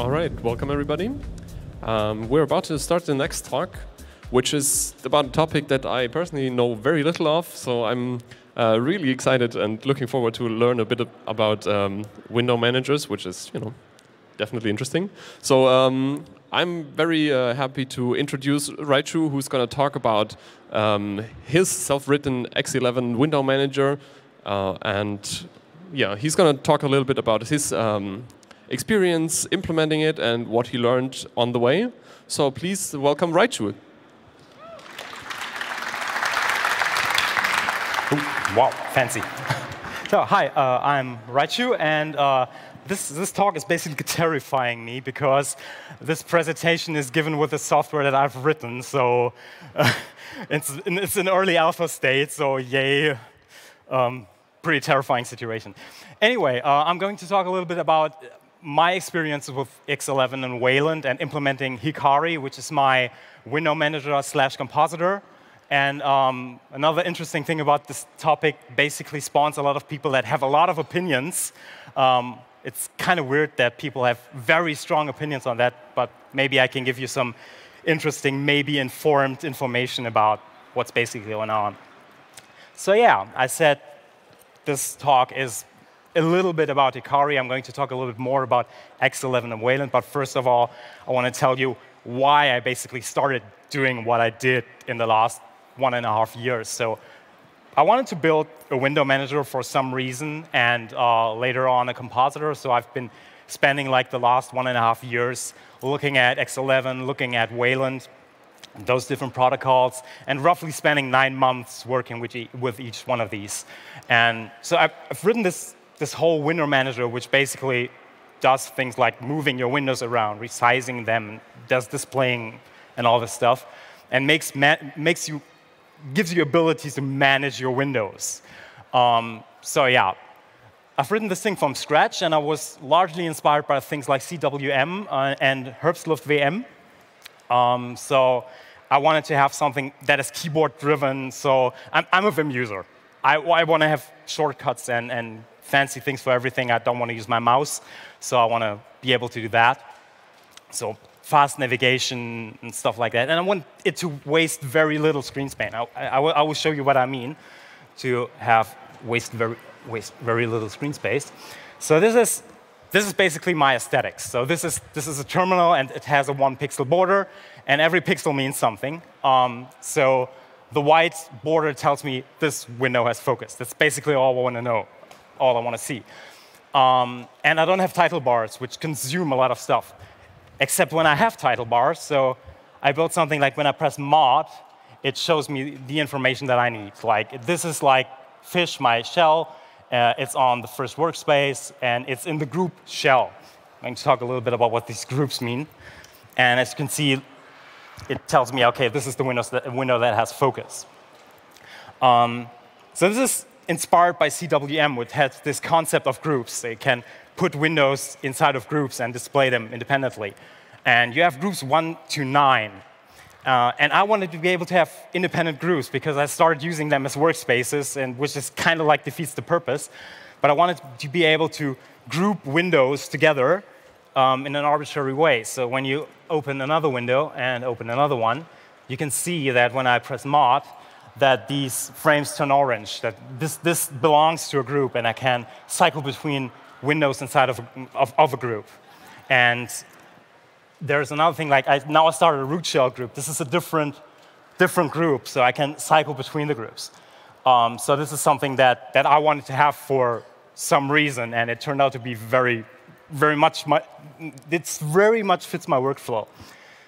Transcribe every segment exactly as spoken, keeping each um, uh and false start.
All right, welcome everybody. Um, we're about to start the next talk, which is about a topic that I personally know very little of, so I'm uh, really excited and looking forward to learn a bit about um, window managers, which is, you know, definitely interesting. So um, I'm very uh, happy to introduce Raichoo, who's going to talk about um, his self-written X eleven window manager, uh, and yeah, he's going to talk a little bit about his um, experience implementing it and what he learned on the way. So please welcome Raichoo. Wow, fancy. So hi, uh, I'm Raichoo, and uh, this this talk is basically terrifying me because this presentation is given with the software that I've written. So uh, it's it's in early alpha state. So yay. Um, Pretty terrifying situation. Anyway, uh, I'm going to talk a little bit about my experiences with X eleven and Wayland and implementing Hikari, which is my window manager slash compositor. And um, another interesting thing about this topic basically spawns a lot of people that have a lot of opinions. Um, it's kind of weird that people have very strong opinions on that, but maybe I can give you some interesting, maybe informed information about what's basically going on. So yeah, I said, this talk is a little bit about Hikari. I'm going to talk a little bit more about X eleven and Wayland. But first of all, I want to tell you why I basically started doing what I did in the last one and a half years. So I wanted to build a window manager for some reason, and uh, later on a compositor. So I've been spending like the last one and a half years looking at X eleven, looking at Wayland, those different protocols, and roughly spending nine months working with, e with each one of these. And so I've, I've written this, this whole window manager, which basically does things like moving your windows around, resizing them, does displaying, and all this stuff, and makes makes you gives you ability to manage your windows. Um, so yeah, I've written this thing from scratch, and I was largely inspired by things like C W M uh, and HerbstluftWM. Um, so I wanted to have something that is keyboard-driven. So I'm, I'm a Vim user. I, I want to have shortcuts and, and fancy things for everything. I don't want to use my mouse. So I want to be able to do that. So fast navigation and stuff like that. And I want it to waste very little screen space. I, I, I will show you what I mean to have waste very, waste very little screen space. So this is... This is basically my aesthetics. So this is, this is a terminal, and it has a one pixel border, and every pixel means something. Um, so the white border tells me this window has focus. That's basically all I want to know, all I want to see. Um, and I don't have title bars, which consume a lot of stuff, except when I have title bars. So I built something like when I press mod, it shows me the information that I need. Like this is like fish, my shell. Uh, it's on the first workspace, and it's in the group shell. I'm going to talk a little bit about what these groups mean. And as you can see, it tells me, OK, this is the windows that, window that has focus. Um, so this is inspired by C W M, which has this concept of groups. They can put windows inside of groups and display them independently. And you have groups one to nine. Uh, and I wanted to be able to have independent groups, because I started using them as workspaces, and which is kind of like defeats the purpose. But I wanted to be able to group windows together um, in an arbitrary way. So when you open another window and open another one, you can see that when I press mod, that these frames turn orange, that this, this belongs to a group, and I can cycle between windows inside of, of, of a group. And there's another thing, like I, now I started a root shell group. This is a different, different group, so I can cycle between the groups. Um, so this is something that, that I wanted to have for some reason, and it turned out to be very, very much, my, it's very much fits my workflow.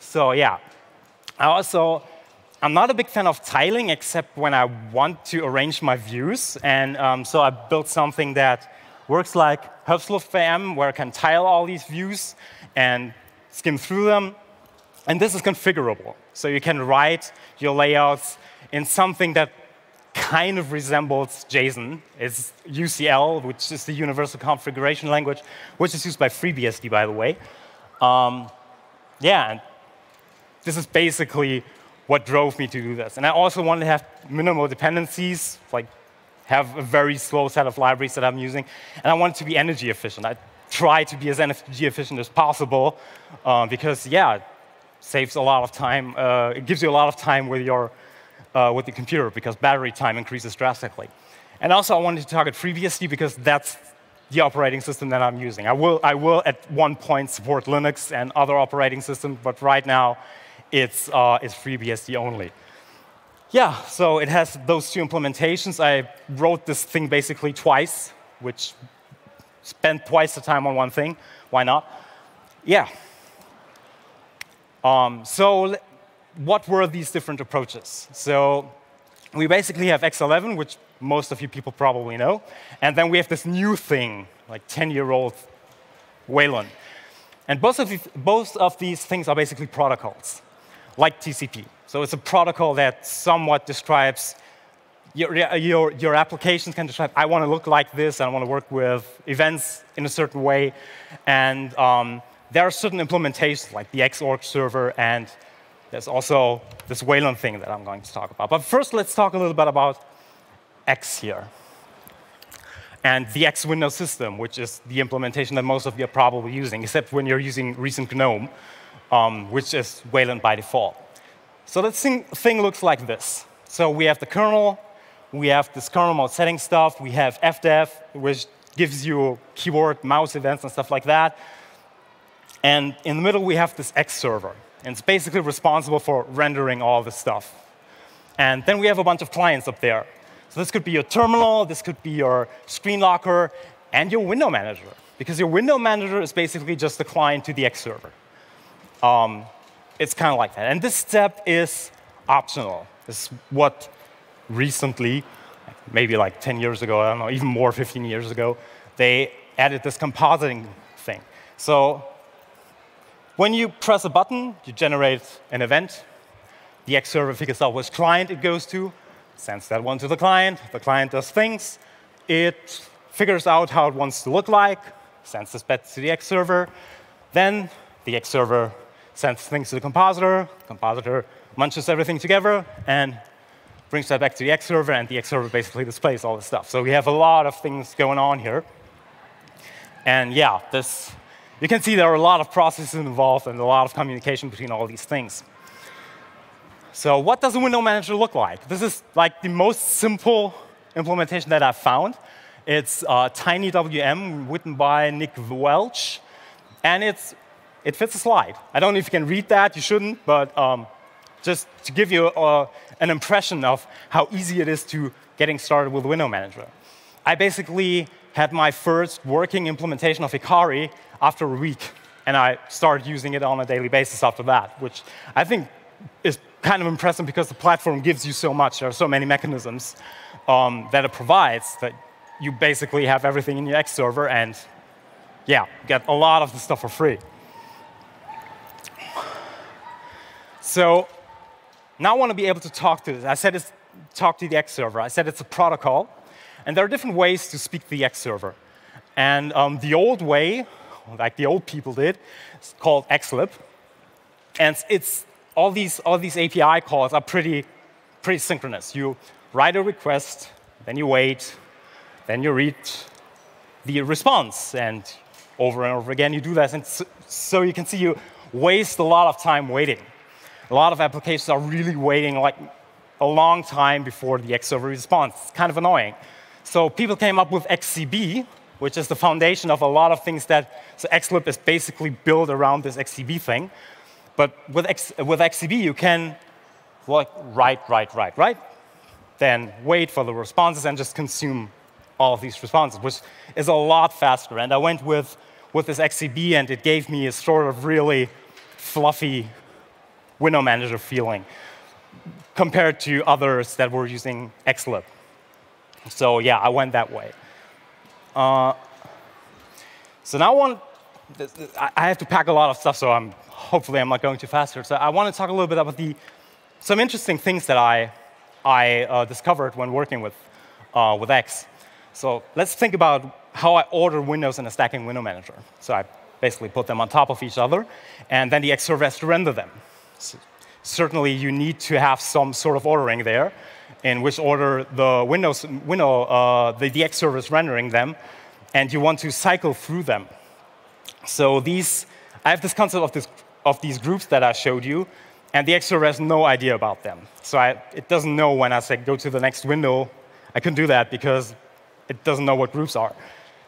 So yeah, I also, I'm not a big fan of tiling, except when I want to arrange my views. And um, so I built something that works like HerbstluftWM, where I can tile all these views and skim through them, and this is configurable. So you can write your layouts in something that kind of resembles JSON. It's U C L, which is the Universal Configuration Language, which is used by FreeBSD, by the way. Um, yeah, and this is basically what drove me to do this. And I also wanted to have minimal dependencies, like have a very slow set of libraries that I'm using, and I wanted to be energy efficient. I try to be as energy efficient as possible, uh, because yeah, it saves a lot of time. Uh, it gives you a lot of time with your uh, with the computer because battery time increases drastically. And also, I wanted to target FreeBSD because that's the operating system that I'm using. I will, I will at one point support Linux and other operating systems, but right now, it's uh, it's FreeBSD only. Yeah, so it has those two implementations. I wrote this thing basically twice, which spent twice the time on one thing. Why not? Yeah. Um, so what were these different approaches? So we basically have X eleven, which most of you people probably know. And then we have this new thing, like ten-year-old Wayland. And both of, these, both of these things are basically protocols, like T C P. So it's a protocol that somewhat describes your, your, your applications can describe, I want to look like this, I want to work with events in a certain way. And um, there are certain implementations, like the Xorg server, and there's also this Wayland thing that I'm going to talk about. But first, let's talk a little bit about X here, and the X window system, which is the implementation that most of you are probably using, except when you're using recent GNOME, um, which is Wayland by default. So this thing, thing looks like this. So we have the kernel, we have this kernel mode setting stuff, we have F D E V, which gives you keyboard, mouse events, and stuff like that. And in the middle, we have this X server. And it's basically responsible for rendering all this stuff. And then we have a bunch of clients up there. So this could be your terminal, this could be your screen locker, and your window manager. Because your window manager is basically just the client to the X server. Um, it's kind of like that. And this step is optional. This is what recently, maybe like ten years ago, I don't know, even more, fifteen years ago, they added this compositing thing. So when you press a button, you generate an event. The X server figures out which client it goes to, sends that one to the client. The client does things. It figures out how it wants to look like, sends this back to the X server. Then the X server sends things to the compositor. The compositor munches everything together and brings that back to the X server, and the X server basically displays all this stuff. So we have a lot of things going on here. And yeah, this, you can see there are a lot of processes involved and a lot of communication between all these things. So what does a window manager look like? This is like the most simple implementation that I've found. It's uh, TinyWM, written by Nick Welch, and it's, it fits a slide. I don't know if you can read that. You shouldn't, but um, just to give you uh, an impression of how easy it is to getting started with window manager. I basically had my first working implementation of Hikari after a week, and I started using it on a daily basis after that, which I think is kind of impressive because the platform gives you so much. There are so many mechanisms um, that it provides that you basically have everything in your X server and, yeah, get a lot of the stuff for free. So now I want to be able to talk to this. I said it's talk to the X server. I said it's a protocol. And there are different ways to speak to the X server. And um, the old way, like the old people did, is called Xlib. And it's All these, all these A P I calls are pretty, pretty synchronous. You write a request, then you wait, then you read the response. And over and over again, you do that. And so, so you can see you waste a lot of time waiting. A lot of applications are really waiting like a long time before the X server response. It's kind of annoying. So people came up with X C B, which is the foundation of a lot of things that, so Xlib is basically built around this X C B thing. But with, X, with X C B, you can like, write, write, write, write, then wait for the responses and just consume all of these responses, which is a lot faster. And I went with, with this X C B, and it gave me a sort of really fluffy window manager feeling compared to others that were using Xlib. So yeah, I went that way. Uh, so now I want, I have to pack a lot of stuff, so I'm hopefully I'm not going too fast here. So I want to talk a little bit about the, some interesting things that I, I uh, discovered when working with, uh, with X. So let's think about how I order windows in a stacking window manager. So I basically put them on top of each other, and then the X server has to render them. So certainly, you need to have some sort of ordering there, in which order the, windows, window, uh, the, the X server is rendering them, and you want to cycle through them. So these, I have this concept of, this, of these groups that I showed you, and the Xorg has no idea about them. So I, it doesn't know when I say go to the next window. I couldn't do that because it doesn't know what groups are.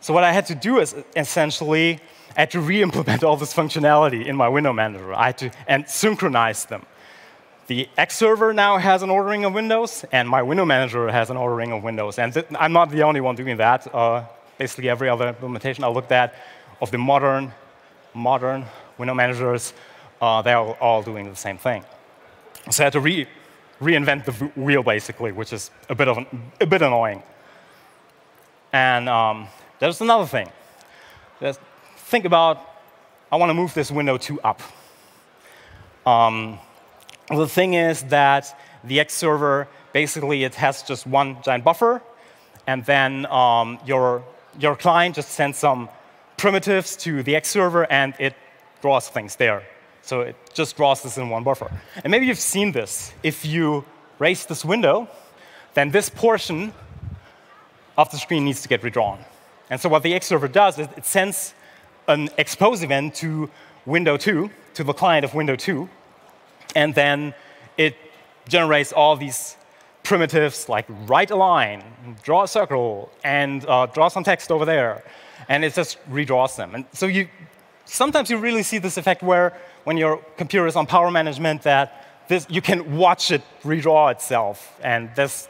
So what I had to do is essentially I had to re-implement all this functionality in my window manager. I had to and synchronize them. The X server now has an ordering of windows, and my window manager has an ordering of windows. And th I'm not the only one doing that. Uh, basically, every other implementation I looked at of the modern, modern window managers, uh, they're all doing the same thing. So I had to re reinvent the wheel, basically, which is a bit of an, a bit annoying. And um, there's another thing. There's, think about, I want to move this window two up. Um, the thing is that the X server, basically, it has just one giant buffer. And then um, your, your client just sends some primitives to the X server, and it draws things there. So it just draws this in one buffer. And maybe you've seen this. If you raise this window, then this portion of the screen needs to get redrawn. And so what the X server does is it sends an expose event to window two, to the client of window two, and then it generates all these primitives like write a line, draw a circle, and uh, draw some text over there, and it just redraws them. And so you sometimes you really see this effect where when your computer is on power management that this you can watch it redraw itself, and this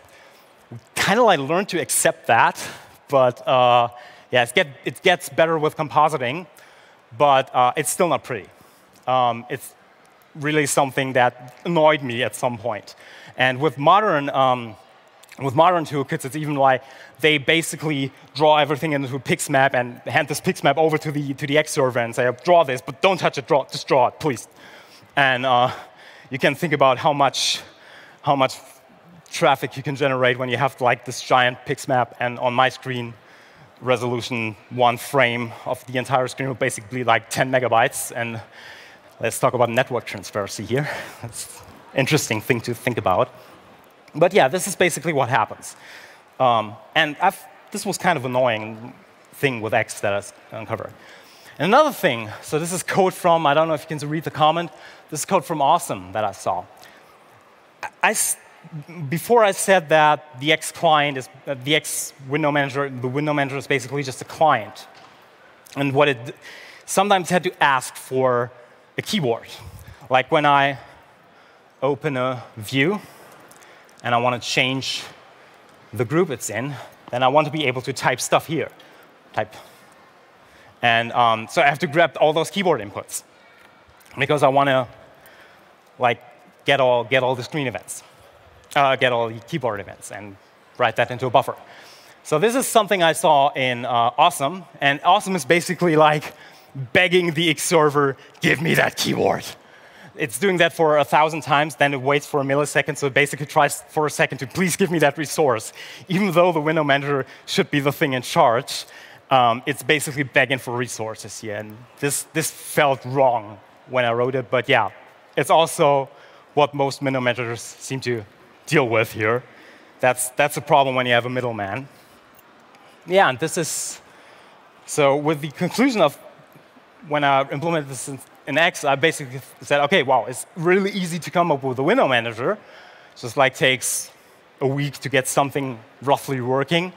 kind of like learned to accept that, but. Uh, Yeah, it's get, it gets better with compositing, but uh, it's still not pretty. Um, it's really something that annoyed me at some point. And with modern, um, with modern toolkits, it's even like they basically draw everything into a PixMap and hand this PixMap over to the to the X server and say, draw this, but don't touch it. Draw, just draw it, please. And uh, you can think about how much how much traffic you can generate when you have like this giant PixMap. And on my screen. Resolution one frame of the entire screen was basically like ten megabytes. And let's talk about network transparency here. That's an interesting thing to think about. But yeah, this is basically what happens. Um, and I've, this was kind of annoying thing with X that I uncovered. And another thing, so this is code from, I don't know if you can read the comment, this is code from Awesome that I saw. I, I Before I said that the X client is uh, the X window manager, the window manager is basically just a client, and what it sometimes had to ask for a keyboard. Like when I open a view and I want to change the group it's in, then I want to be able to type stuff here, type, and um, so I have to grab all those keyboard inputs because I want to like get all get all the screen events. Uh, get all the keyboard events and write that into a buffer. So this is something I saw in uh, Awesome, and Awesome is basically like begging the X server, give me that keyboard. It's doing that for a thousand times, then it waits for a millisecond, so it basically tries for a second to please give me that resource. Even though the window manager should be the thing in charge, um, it's basically begging for resources here. And this, this felt wrong when I wrote it, but yeah, it's also what most window managers seem to deal with here. That's, that's a problem when you have a middleman. Yeah, and this is... So with the conclusion of when I implemented this in, in X, I basically said, OK, wow, it's really easy to come up with a window manager. It just like takes a week to get something roughly working.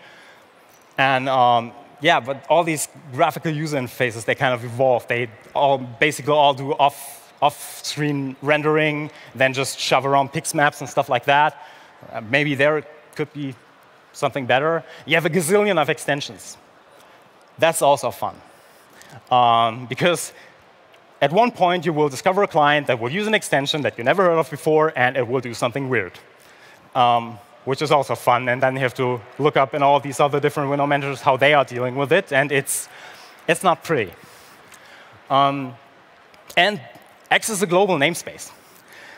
And um, yeah, but all these graphical user interfaces, they kind of evolve. They all basically all do off off-screen rendering, then just shove around PixMaps and stuff like that. Uh, maybe there could be something better. You have a gazillion of extensions. That's also fun. Um, because at one point, you will discover a client that will use an extension that you never heard of before, and it will do something weird, um, which is also fun. And then you have to look up in all these other different window managers how they are dealing with it, and it's, it's not pretty. Um, and X is a global namespace.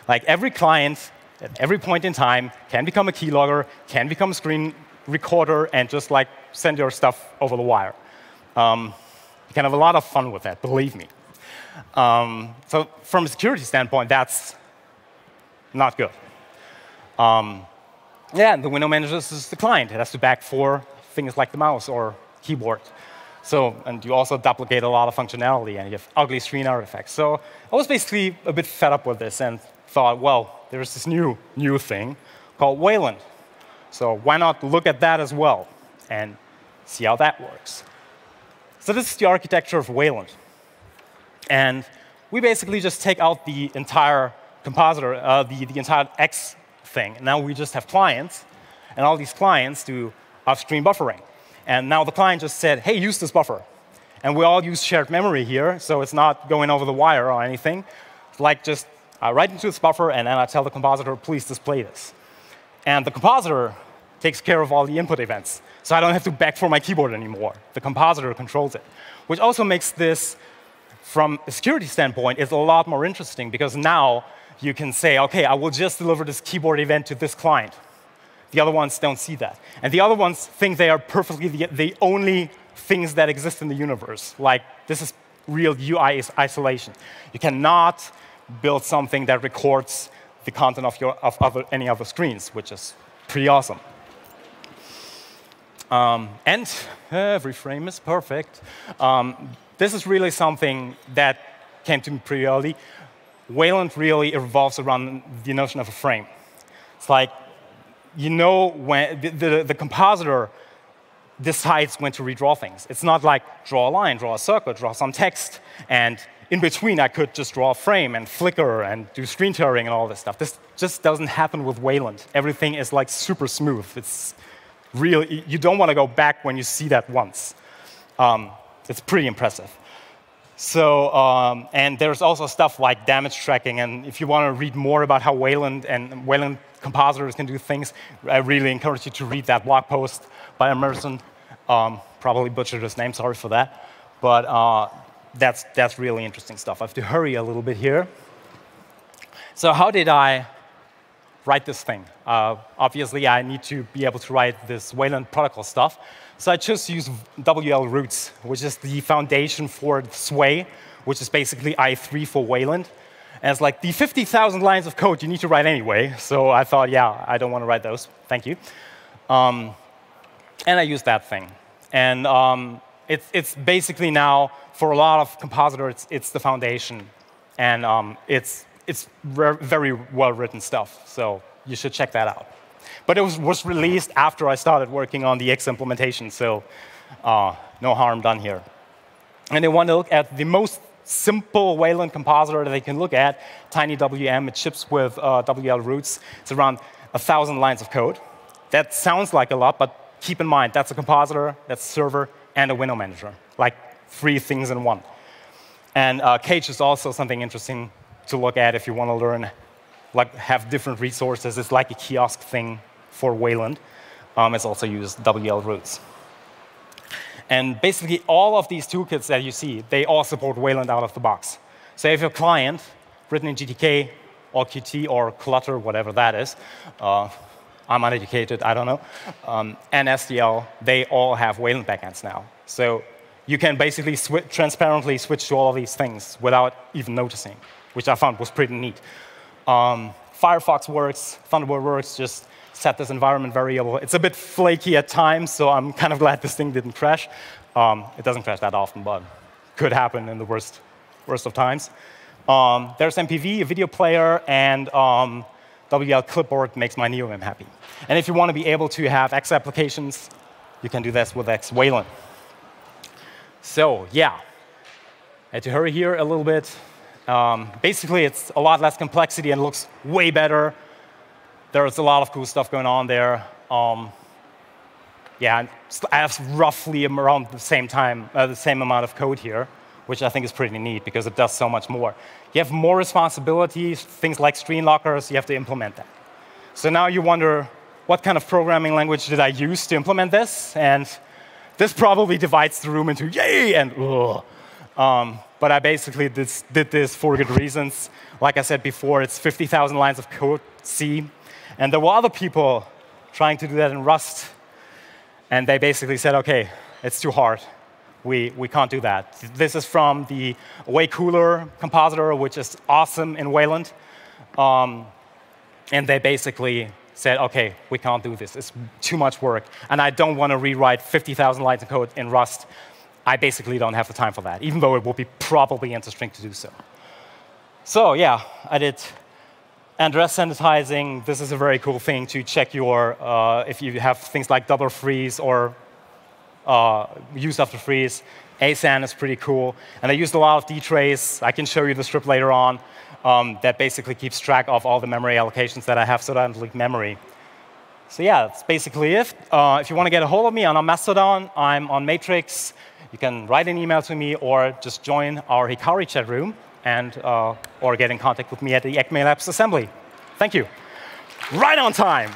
Like every client at every point in time can become a keylogger, can become a screen recorder, and just like send your stuff over the wire. Um, you can have a lot of fun with that, believe me. Um, so from a security standpoint, that's not good. Um, yeah, the window manager is the client. It has to back for things like the mouse or keyboard. So, and you also duplicate a lot of functionality, and you have ugly screen artifacts. So I was basically a bit fed up with this and thought, well, there's this new, new thing called Wayland. So why not look at that as well and see how that works? So this is the architecture of Wayland. And we basically just take out the entire compositor, uh, the, the entire X thing. And now we just have clients, and all these clients do upstream buffering. And now the client just said, hey, use this buffer. And we all use shared memory here, so it's not going over the wire or anything. It's like just uh, right into this buffer, and then I tell the compositor, please display this. And the compositor takes care of all the input events. So I don't have to beg for my keyboard anymore. The compositor controls it, which also makes this, from a security standpoint, is a lot more interesting, because now you can say, OK, I will just deliver this keyboard event to this client. The other ones don't see that. And the other ones think they are perfectly the, the only things that exist in the universe. Like, this is real U I isolation. You cannot build something that records the content of, your, of other, any other screens, which is pretty awesome. Um, and every frame is perfect. Um, this is really something that came to me pretty early. Wayland really revolves around the notion of a frame. It's like, you know, when the, the, the compositor decides when to redraw things. It's not like draw a line, draw a circle, draw some text, and in between I could just draw a frame and flicker and do screen tearing and all this stuff. This just doesn't happen with Wayland. Everything is like super smooth. It's real. You don't want to go back when you see that once. Um, it's pretty impressive. So, um, and there's also stuff like damage tracking. And if you want to read more about how Wayland and Wayland compositors can do things, I really encourage you to read that blog post by Emerson. Um, probably butchered his name, sorry for that. But uh, that's, that's really interesting stuff. I have to hurry a little bit here. So how did I write this thing? Uh, obviously, I need to be able to write this Wayland protocol stuff. So I just use W L roots, which is the foundation for Sway, which is basically i three for Wayland. And it's like the fifty thousand lines of code you need to write anyway. So I thought, yeah, I don't want to write those. Thank you. Um, and I used that thing. And um, it's, it's basically now, for a lot of compositors, it's, it's the foundation. And um, it's, it's very well-written stuff. So you should check that out. But it was, was released after I started working on the X implementation, so uh, no harm done here. And they want to look at the most simple Wayland compositor that they can look at, TinyWM. It ships with uh, W L roots. It's around one thousand lines of code. That sounds like a lot, but keep in mind, that's a compositor, that's a server, and a window manager, like three things in one. And uh, Cage is also something interesting to look at if you want to learn, like, have different resources. It's like a kiosk thing for Wayland. Um, it's also used W L roots. And basically, all of these toolkits that you see, they all support Wayland out of the box. So if your client, written in G T K or Qt or Clutter, whatever that is, uh, I'm uneducated, I don't know, um, and S D L, they all have Wayland backends now. So you can basically sw transparently switch to all of these things without even noticing, which I found was pretty neat. Um, Firefox works, Thunderbird works, just set this environment variable. It's a bit flaky at times, so I'm kind of glad this thing didn't crash. Um, it doesn't crash that often, but could happen in the worst, worst of times. Um, there's M P V, a video player, and um, W L Clipboard makes my Neovim happy. And if you want to be able to have X applications, you can do this with X Wayland. So yeah, I had to hurry here a little bit. Um, basically, it's a lot less complexity and looks way better. There's a lot of cool stuff going on there. Um, yeah, I have roughly around the same time, uh, the same amount of code here, which I think is pretty neat because it does so much more. You have more responsibilities, things like screen lockers. You have to implement that. So now you wonder, what kind of programming language did I use to implement this? And this probably divides the room into yay and ugh. Um, but I basically did, did this for good reasons. Like I said before, it's fifty thousand lines of code C. And there were other people trying to do that in Rust. And they basically said, OK, it's too hard. We, we can't do that. This is from the WayCooler compositor, which is awesome in Wayland. Um, and they basically said, OK, we can't do this. It's too much work. And I don't want to rewrite fifty thousand lines of code in Rust. I basically don't have the time for that, even though it would be probably interesting to do so. So yeah, I did address sanitizing. This is a very cool thing to check your, uh, if you have things like double freeze or uh, use after freeze. ASAN is pretty cool. And I used a lot of dtrace. I can show you the script later on um, that basically keeps track of all the memory allocations that I have so that I don't leak memory. So yeah, that's basically it. Uh, if you want to get a hold of me, I'm on Mastodon. I'm on Matrix. You can write an email to me or just join our Hikari chat room and uh, or get in contact with me at the ECME Labs assembly. Thank you. Right on time.